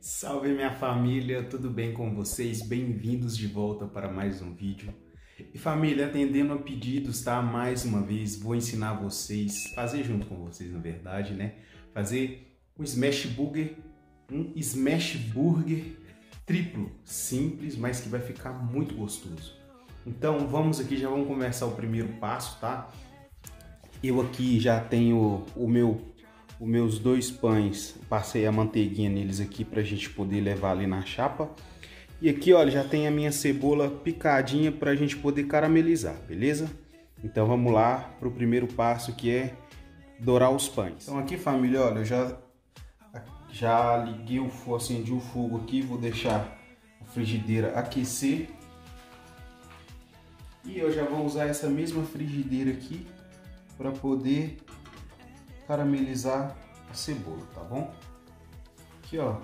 Salve minha família, tudo bem com vocês? Bem-vindos de volta para mais um vídeo. E família, atendendo a pedidos, tá? Mais uma vez, vou ensinar vocês, fazer junto com vocês na verdade, né? Fazer um smash burger triplo, simples, mas que vai ficar muito gostoso. Então vamos aqui, já vamos começar o primeiro passo, tá? Eu aqui já tenho os meus dois pães, passei a manteiguinha neles aqui para a gente poder levar ali na chapa. E aqui, olha, já tem a minha cebola picadinha para a gente poder caramelizar, beleza? Então vamos lá para o primeiro passo, que é dourar os pães. Então aqui, família, olha, eu já liguei o fogo, acendi o fogo aqui, vou deixar a frigideira aquecer. E eu já vou usar essa mesma frigideira aqui para poder caramelizar a cebola, tá bom? Aqui, ó.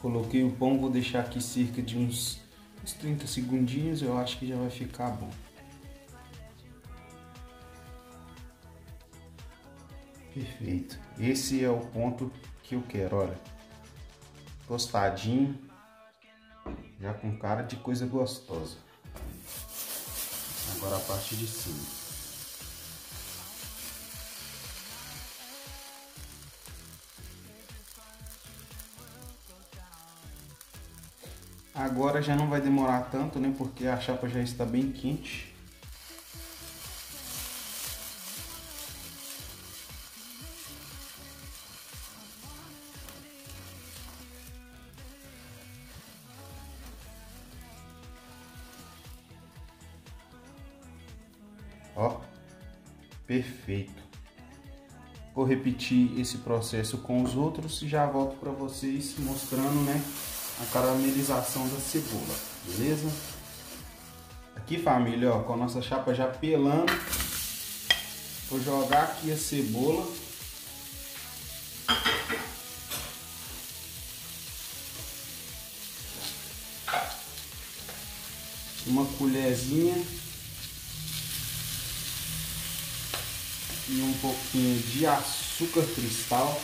Coloquei o pão, vou deixar aqui cerca de uns 30 segundinhos, eu acho que já vai ficar bom. Perfeito. Esse é o ponto que eu quero, olha. Tostadinho, já com cara de coisa gostosa. Agora a parte de cima. Agora já não vai demorar tanto, né? Porque a chapa já está bem quente. Ó, perfeito. Vou repetir esse processo com os outros e já volto para vocês mostrando, né, a caramelização da cebola, beleza? Aqui, família, ó, com a nossa chapa já pelando, vou jogar aqui a cebola. Uma colherzinha. E um pouquinho de açúcar cristal.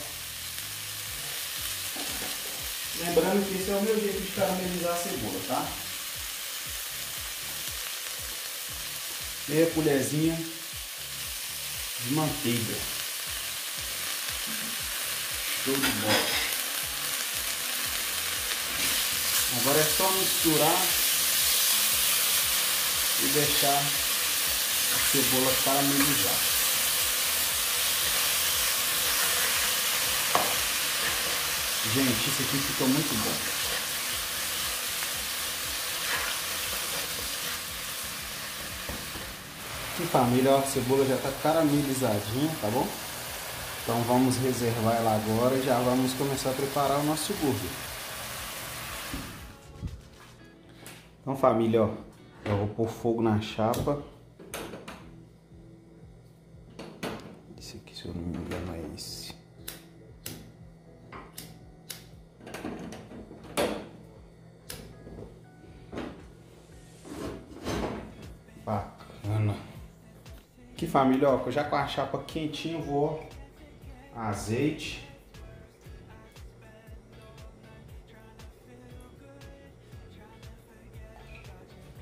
Lembrando que esse é o meu jeito de caramelizar a cebola, tá? Meia colherzinha de manteiga. Show de bola. Agora é só misturar e deixar a cebola caramelizar. Gente, isso aqui ficou muito bom. Aqui, família, ó, a cebola já está caramelizadinha, tá bom? Então vamos reservar ela agora e já vamos começar a preparar o nosso burger. Então, família, ó, eu vou pôr fogo na chapa. Esse aqui, se eu não me engano, é esse. Bacana. Aqui, família, ó, já com a chapa quentinha, vou azeite.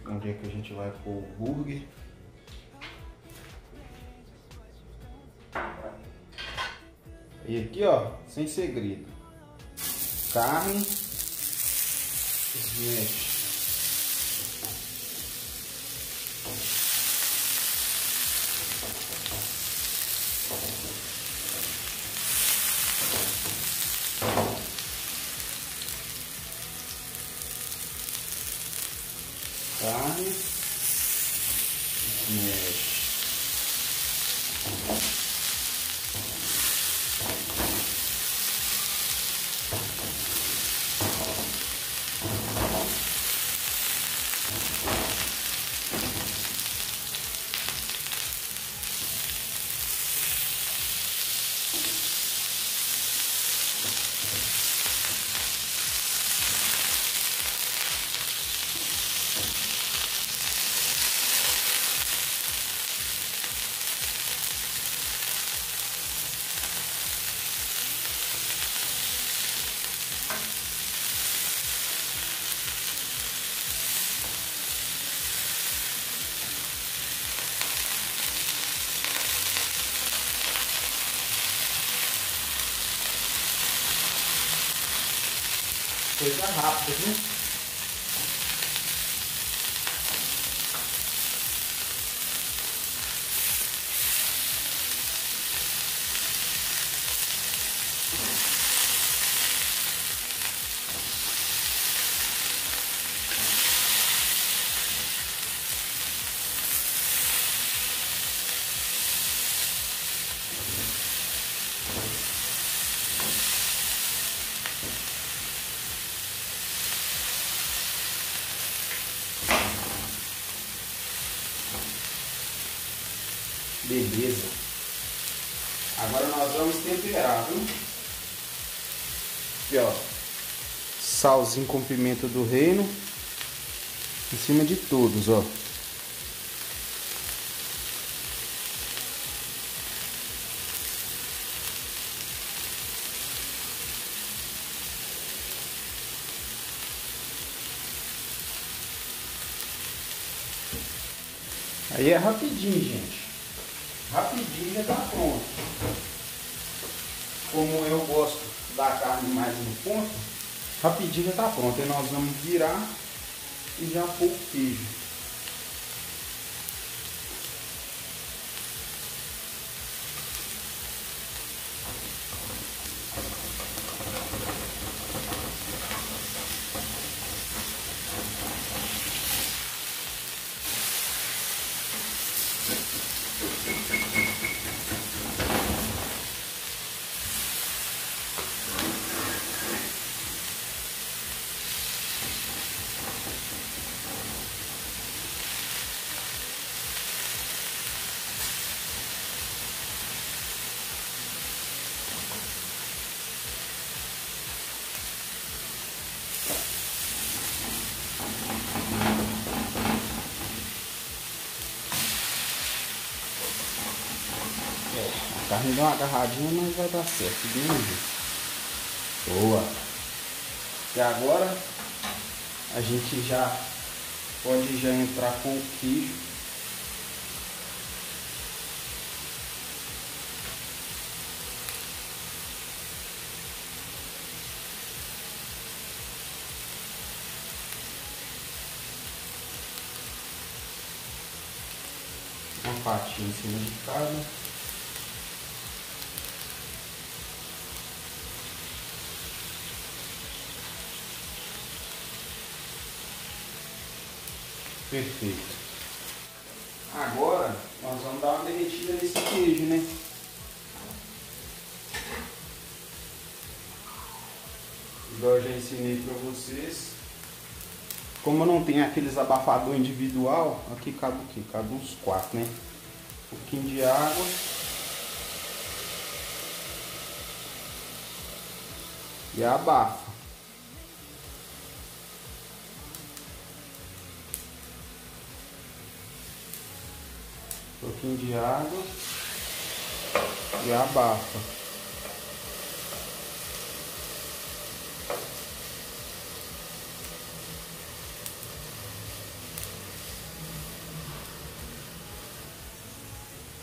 Onde é que a gente vai pôr o burger? E aqui, ó, sem segredo. Carne. Gente. Carne, mexe. coisa rápida, viu? Beleza. Agora nós vamos temperar, viu? Aqui, ó. Salzinho com pimenta do reino. Em cima de todos, ó. Aí é rapidinho, gente. Rapidinho já tá pronto. Como eu gosto da carne mais no ponto, rapidinho já tá pronto. Aí nós vamos virar e já pôr o queijo. A carne dá uma agarradinha, mas vai dar certo. Bem, boa. E agora a gente já pode já entrar com o queijo. Uma fatia em cima de cada. Perfeito. Agora nós vamos dar uma derretida nesse queijo, né? Igual eu já ensinei para vocês. Como eu não tenho aqueles abafador individual, aqui cabe o quê? Cabe uns 4, né? Um pouquinho de água. E abafa. Um pouquinho de água e abafa.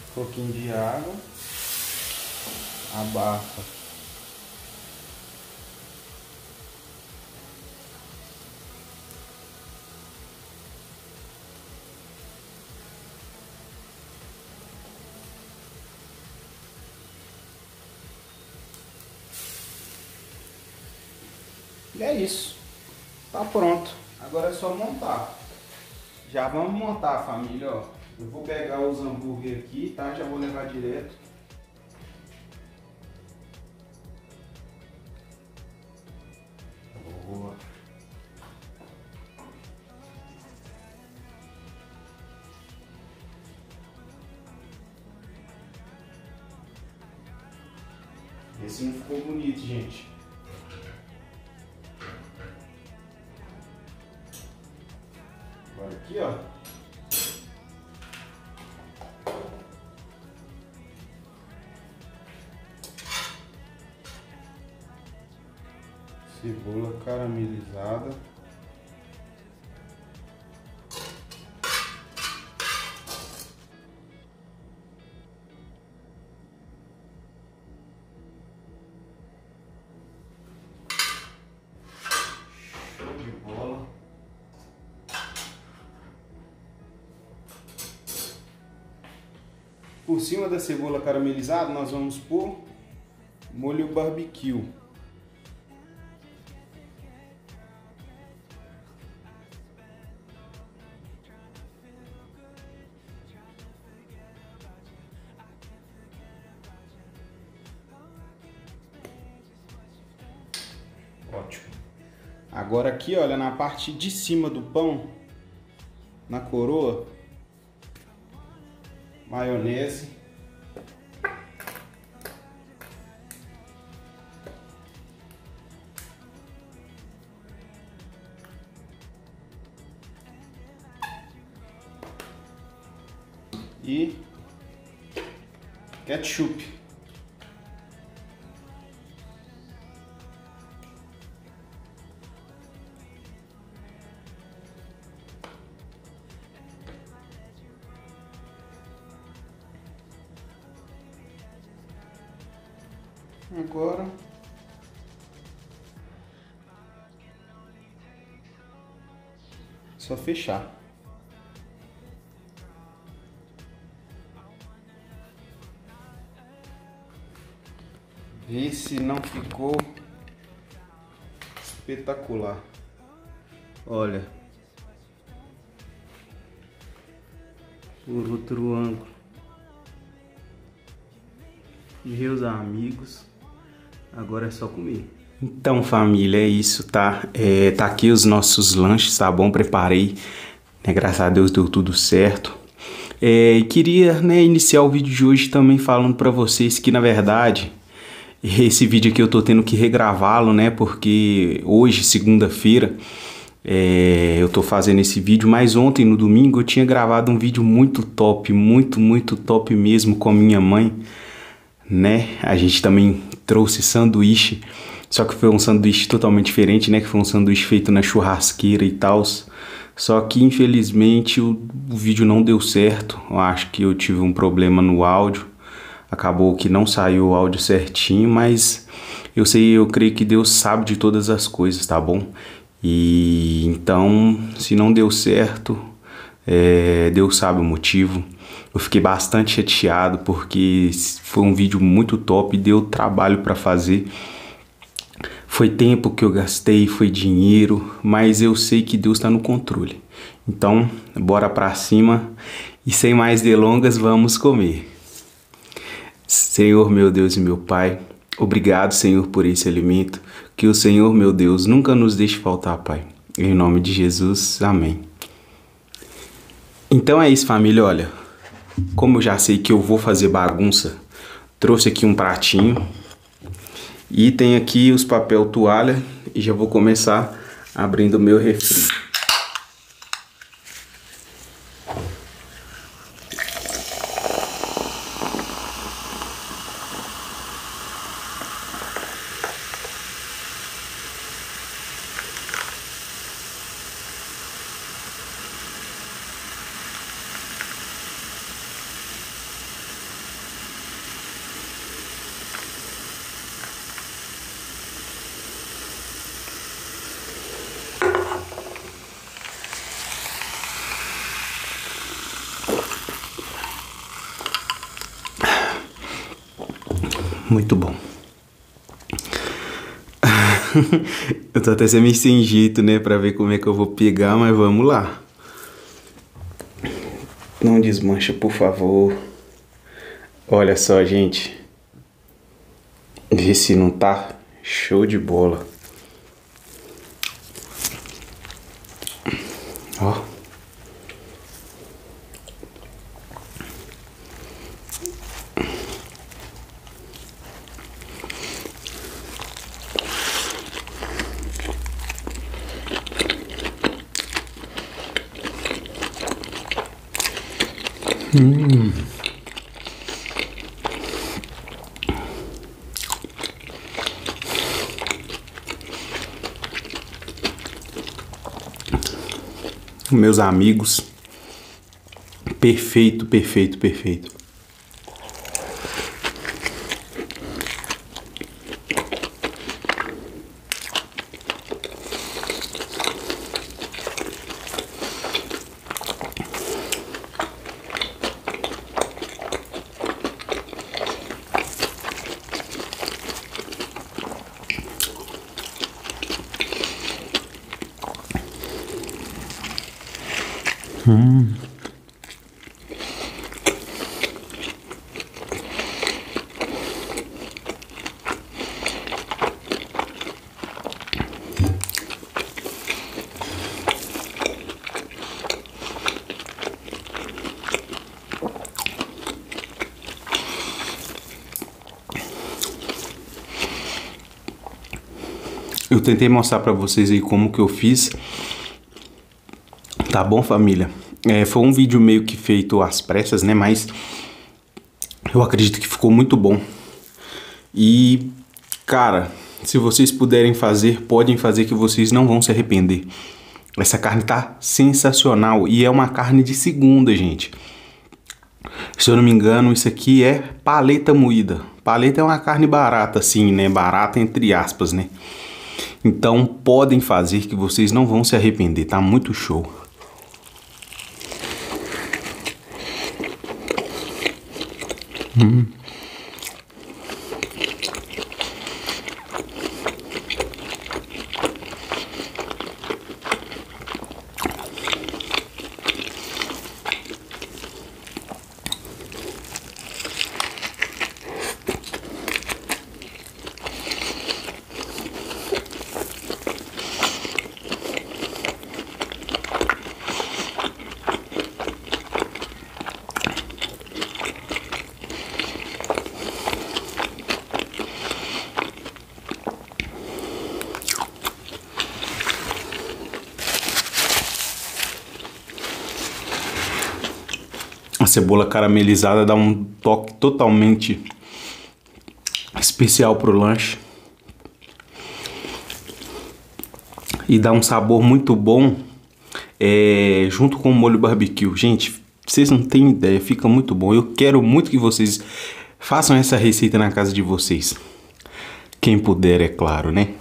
Um pouquinho de água, abafa. E é isso, tá pronto. Agora é só montar. Já vamos montar, família, ó. Eu vou pegar os hambúrguer aqui, tá? Já vou levar direto. Boa. Esse não ficou bonito, gente. Aqui, ó. Cebola caramelizada. Por cima da cebola caramelizada, nós vamos pôr molho barbecue. Ótimo. Agora aqui, olha, na parte de cima do pão, na coroa, maionese. E ketchup. Agora só fechar. Vê se não ficou espetacular. Olha, por outro ângulo, meus amigos. Agora é só comer. Então, família, é isso, tá? Tá aqui os nossos lanches, tá bom? Preparei, né? Graças a Deus deu tudo certo. Queria, né, iniciar o vídeo de hoje também falando pra vocês que, na verdade, esse vídeo aqui eu tô tendo que regravá-lo, né? Porque hoje, segunda-feira, eu tô fazendo esse vídeo, mas ontem, no domingo, eu tinha gravado um vídeo muito top, muito top mesmo com a minha mãe, né? A gente também trouxe sanduíche, só que foi um sanduíche totalmente diferente, né? Que foi um sanduíche feito na churrasqueira e tal. Só que, infelizmente, o vídeo não deu certo. Eu acho que eu tive um problema no áudio. Acabou que não saiu o áudio certinho, mas eu creio que Deus sabe de todas as coisas, tá bom? E então, se não deu certo, Deus sabe o motivo. Eu fiquei bastante chateado porque foi um vídeo muito top, deu trabalho para fazer. Foi tempo que eu gastei, foi dinheiro, mas eu sei que Deus está no controle. Então, bora para cima e sem mais delongas, vamos comer. Senhor, meu Deus e meu Pai, obrigado, Senhor, por esse alimento. Que o Senhor, meu Deus, nunca nos deixe faltar, Pai. Em nome de Jesus, amém. Então é isso, família, olha. Como eu já sei que eu vou fazer bagunça, trouxe aqui um pratinho e tem aqui os papel toalha e já vou começar abrindo o meu refri. Muito bom. Eu tô até meio sem jeito, né? Pra ver como é que eu vou pegar, mas vamos lá. Não desmancha, por favor. Olha só, gente. Vê se não tá show de bola. Ó. Meus amigos, perfeito, perfeito, perfeito. Eu tentei mostrar pra vocês aí como que eu fiz. Tá bom, família? Foi um vídeo meio que feito às pressas, né? Mas eu acredito que ficou muito bom. E, cara, se vocês puderem fazer, podem fazer, que vocês não vão se arrepender. Essa carne tá sensacional. E é uma carne de segunda, gente. Se eu não me engano, isso aqui é paleta moída. Paleta é uma carne barata, assim, né? Barata entre aspas, né? Então, podem fazer que vocês não vão se arrepender, tá muito show. A cebola caramelizada dá um toque totalmente especial pro lanche e dá um sabor muito bom junto com o molho barbecue. Gente, vocês não têm ideia, fica muito bom. Eu quero muito que vocês façam essa receita na casa de vocês, quem puder, é claro, né?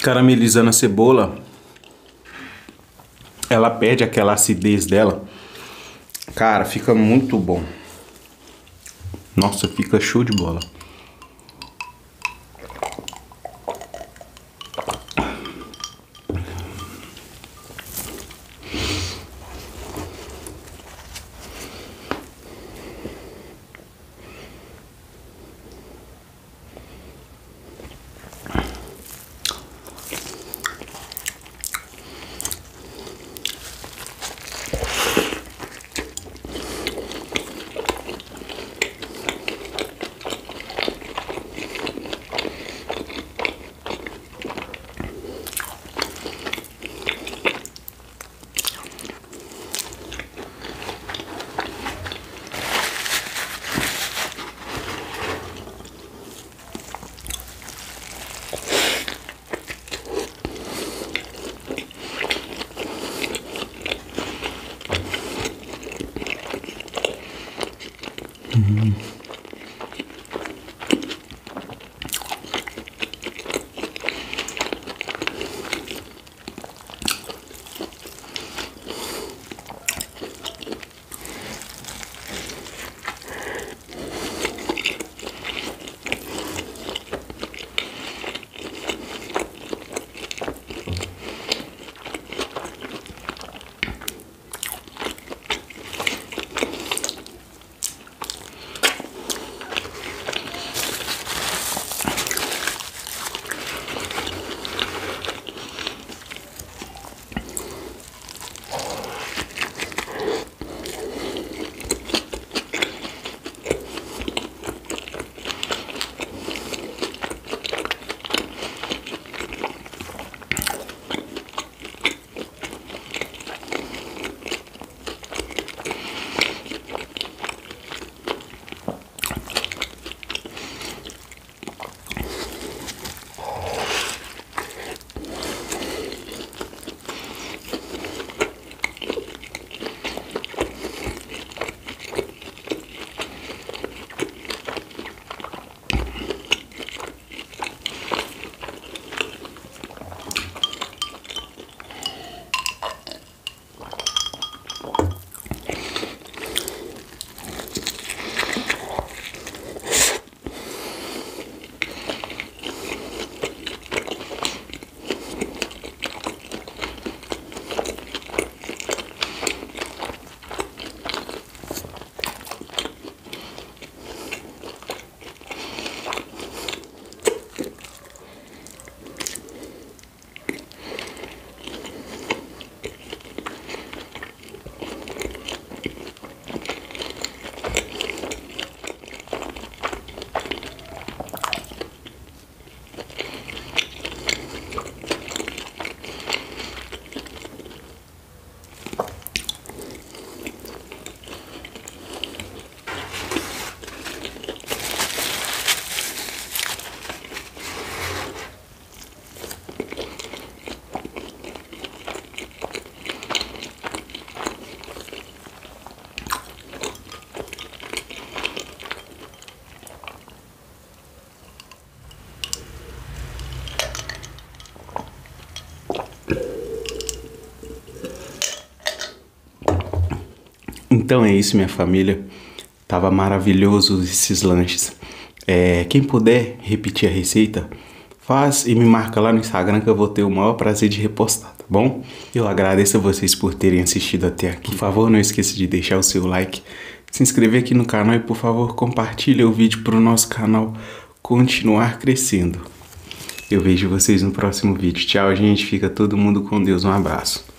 Caramelizando a cebola, ela perde aquela acidez dela. Cara, fica muito bom. Nossa, fica show de bola. Então é isso, minha família. Tava maravilhoso esses lanches. Quem puder repetir a receita, faz e me marca lá no Instagram que eu vou ter o maior prazer de repostar, tá bom? Eu agradeço a vocês por terem assistido até aqui. Por favor, não esqueça de deixar o seu like, se inscrever aqui no canal e, por favor, compartilha o vídeo para o nosso canal continuar crescendo. Eu vejo vocês no próximo vídeo. Tchau, gente. Fica todo mundo com Deus. Um abraço.